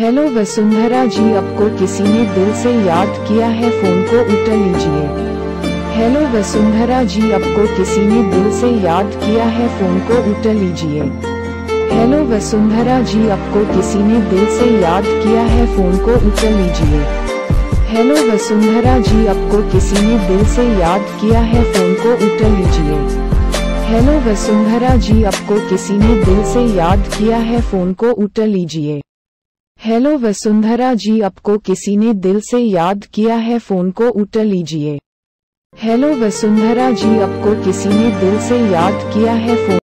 Hello Vasundhara जी, आपको किसी ने दिल से याद किया है, फोन को उठा लीजिए। हेलो वसुंधरा जी, आपको किसी ने दिल से याद किया है, फोन को उठा लीजिए। हेलो वसुंधरा जी, आपको किसी ने दिल से याद किया है, फोन को उठा लीजिए। हेलो वसुंधरा जी, आपको किसी ने दिल से याद किया है, फोन को उठा लीजिए। हेलो वसुंधरा जी, आपको किसी ने दिल से याद किया है, फोन को उठा लीजिए। हेलो वसुंधरा जी, आपको किसी ने दिल से याद किया है, फोन को उठा लीजिए। हेलो वसुंधरा जी, आपको किसी ने दिल से याद किया है, फोन